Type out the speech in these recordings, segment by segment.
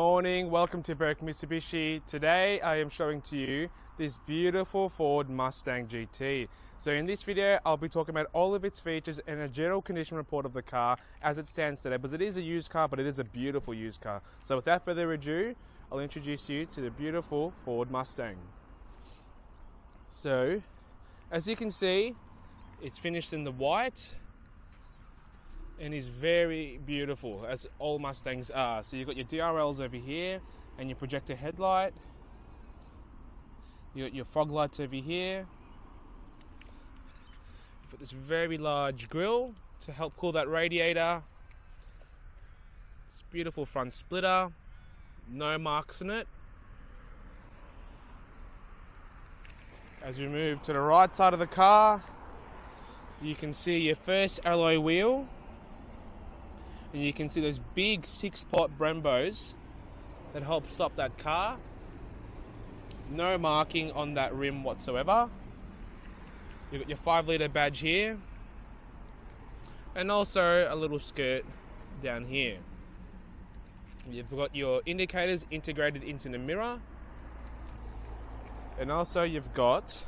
morning, welcome to Berwick Mitsubishi. Today I am showing to you this beautiful Ford Mustang GT. So in this video I'll be talking about all of its features and a general condition report of the car as it stands today, because it is a used car, but it is a beautiful used car. So without further ado, I'll introduce you to the beautiful Ford Mustang. So as you can see, it's finished in the white and is very beautiful, as all Mustangs are. So you've got your DRLs over here and your projector headlight. You've got your fog lights over here. You've got this very large grille to help cool that radiator. This beautiful front splitter, no marks in it. As we move to the right side of the car, you can see your first alloy wheel. And you can see those big 6-pot Brembos that help stop that car. No marking on that rim whatsoever. You've got your 5-litre badge here. And also a little skirt down here. You've got your indicators integrated into the mirror. And also you've got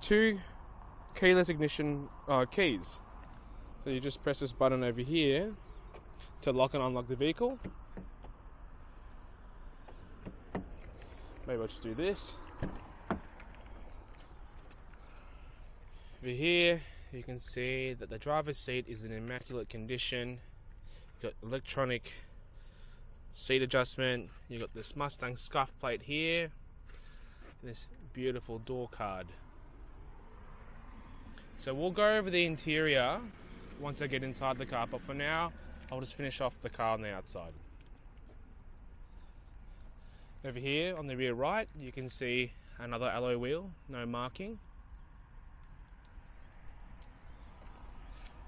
2 keyless ignition keys. So you just press this button over here to lock and unlock the vehicle. Maybe I'll just do this. Over here you can see that the driver's seat is in immaculate condition. You've got electronic seat adjustment. You've got this Mustang scuff plate here and this beautiful door card. So we'll go over the interior once I get inside the car, but for now I'll just finish off the car on the outside. Over here on the rear right you can see another alloy wheel, no marking.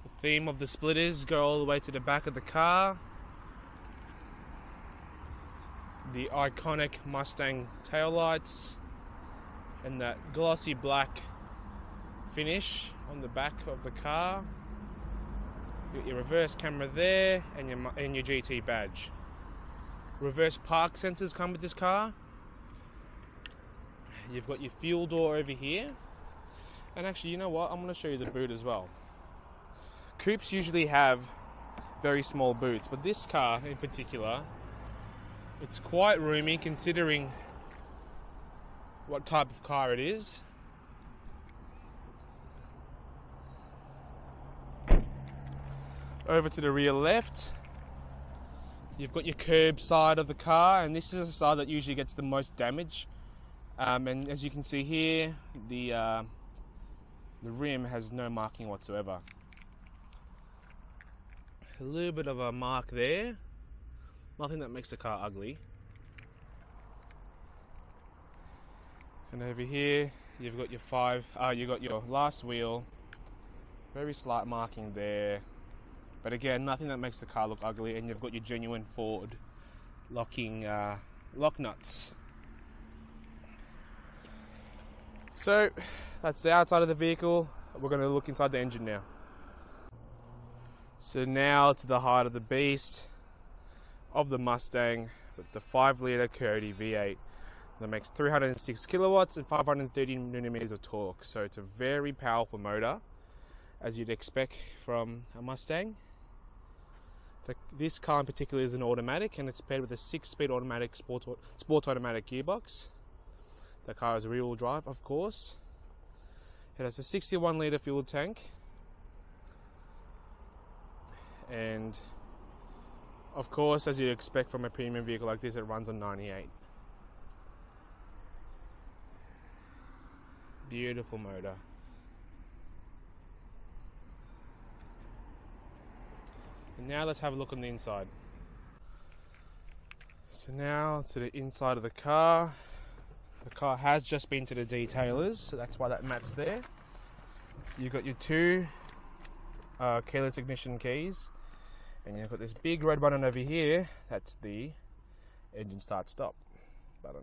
The theme of the splitters go all the way to the back of the car. The iconic Mustang taillights and that glossy black finish on the back of the car. You've got your reverse camera there and your GT badge. Reverse park sensors come with this car. You've got your fuel door over here. And actually, you know what? I'm going to show you the boot as well. Coupes usually have very small boots, but this car in particular, it's quite roomy considering what type of car it is. Over to the rear left, you've got your curb side of the car, and this is the side that usually gets the most damage. And as you can see here, the rim has no marking whatsoever. A little bit of a mark there, nothing that makes the car ugly. And over here, you've got your last wheel, very slight marking there. But again, nothing that makes the car look ugly, and you've got your genuine Ford lock nuts. So that's the outside of the vehicle. We're going to look inside the engine now. So now to the heart of the beast of the Mustang, with the 5-litre Coyote V8 that makes 306 kilowatts and 513 newton-meters of torque. So it's a very powerful motor, as you'd expect from a Mustang. This car in particular is an automatic, and it's paired with a 6-speed automatic sports automatic gearbox. The car is rear-wheel drive, of course. It has a 61-litre fuel tank, and of course, as you'd expect from a premium vehicle like this, it runs on 98. Beautiful motor. And now let's have a look on the inside. So now to the inside of the car. The car has just been to the detailers, so that's why that mat's there. You've got your 2 keyless ignition keys, and you've got this big red button over here. That's the engine start stop button.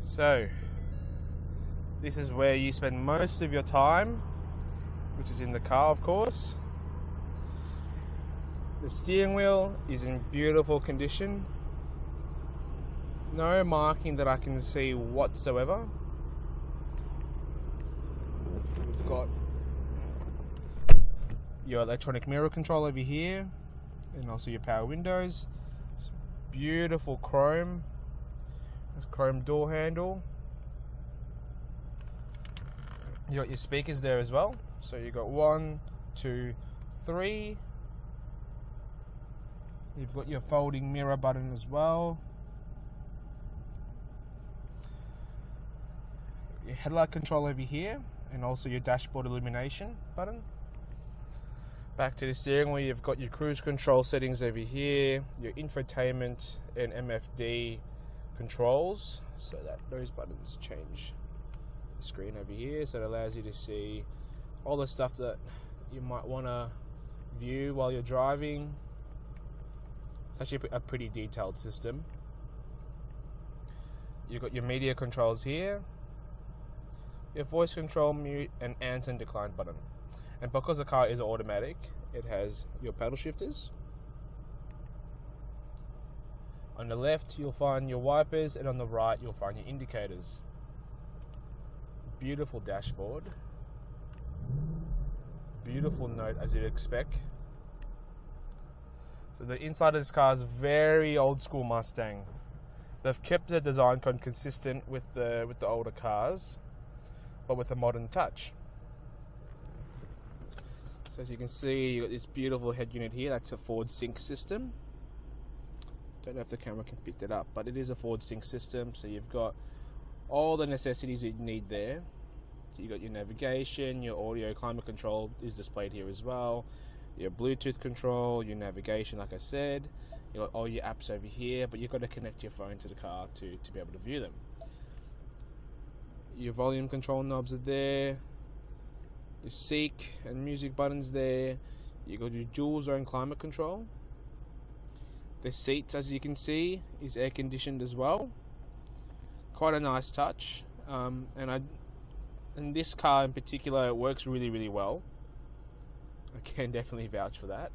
So This is where you spend most of your time, which is in the car, of course. The steering wheel is in beautiful condition. No marking that I can see whatsoever. We've got your electronic mirror control over here, and also your power windows. It's beautiful chrome. It's chrome door handle. You got your speakers there as well. So you got 1, 2, 3. You've got your folding mirror button as well. Your headlight control over here, and also your dashboard illumination button. Back to the steering wheel, you've got your cruise control settings over here, your infotainment and MFD controls, so that those buttons change the screen over here, so it allows you to see all the stuff that you might want to view while you're driving. It's actually a pretty detailed system. You've got your media controls here, your voice control, mute and answer and decline button. And because the car is automatic, it has your paddle shifters. On the left you'll find your wipers, and on the right you'll find your indicators. Beautiful dashboard, beautiful note as you'd expect. So the inside of this car is very old school Mustang. They've kept the design consistent with the older cars, but with a modern touch. So as you can see, you've got this beautiful head unit here. That's a Ford Sync system. Don't know if the camera can pick that up, but it is a Ford Sync system. So you've got all the necessities that you need there. So you've got your navigation, your audio, climate control is displayed here as well. Your Bluetooth control, your navigation, like I said. You've got all your apps over here, but you've got to connect your phone to the car to be able to view them. Your volume control knobs are there, your seek and music buttons there, you got your dual zone climate control. The seats, as you can see, is air conditioned as well. Quite a nice touch, and this car in particular, it works really, really well. I can definitely vouch for that.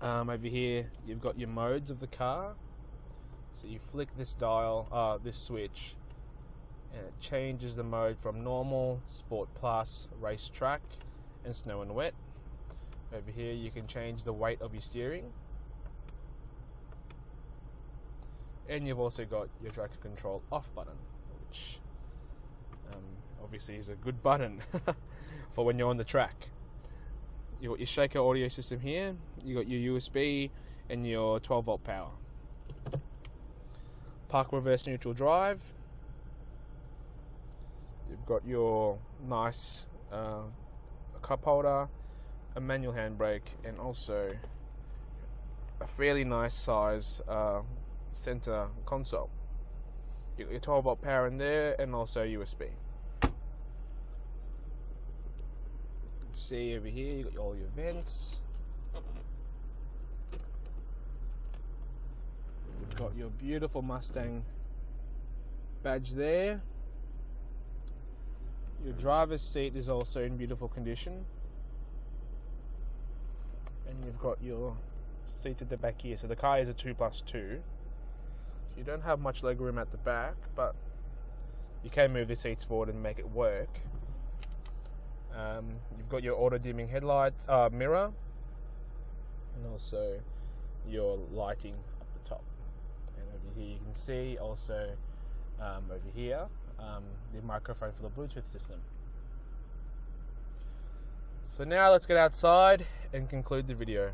Over here you've got your modes of the car, so you flick this dial, this switch, and it changes the mode from normal, sport plus, racetrack, and snow and wet. Over here you can change the weight of your steering, and you've also got your traction control off button, which obviously is a good button for when you're on the track. You've got your shaker audio system here, you've got your USB and your 12 volt power. Park, reverse, neutral drive. You've got your nice cup holder, a manual handbrake, and also a fairly nice size center console. You've got your 12 volt power in there, and also USB. You can see over here you've got all your vents. You've got your beautiful Mustang badge there. Your driver's seat is also in beautiful condition, and you've got your seats at the back here. So the car is a 2+2, so you don't have much leg room at the back, but you can move the seats forward and make it work. You've got your auto dimming headlights, mirror, and also your lighting up the top. And over here you can see also over here the microphone for the Bluetooth system. So now let's get outside and conclude the video.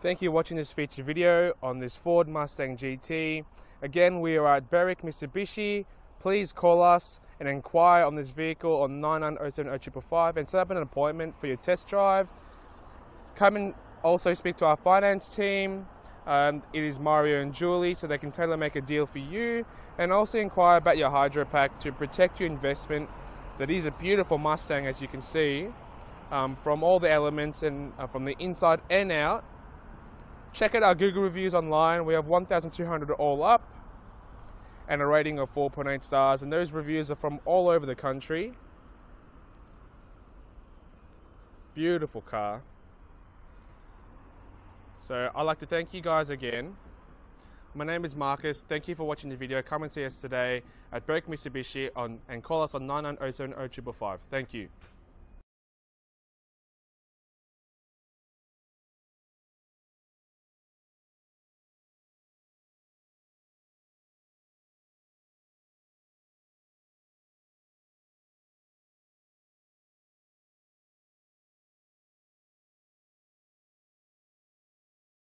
Thank you for watching this feature video on this Ford Mustang GT. Again, we are at Berwick Mitsubishi. Please call us and inquire on this vehicle on 9907055 and set up an appointment for your test drive. Come and also speak to our finance team. It is Mario and Julie, so they can tailor make a deal for you, and also inquire about your hydro pack to protect your investment. That is a beautiful Mustang, as you can see, from all the elements and from the inside and out. Check out our Google reviews online. We have 1,200 all up. and a rating of 4.8 stars, and those reviews are from all over the country. Beautiful car. So I'd like to thank you guys again. My name is Marcus. Thank you for watching the video. Come and see us today at Berwick Mitsubishi and call us on 9907055. Thank you.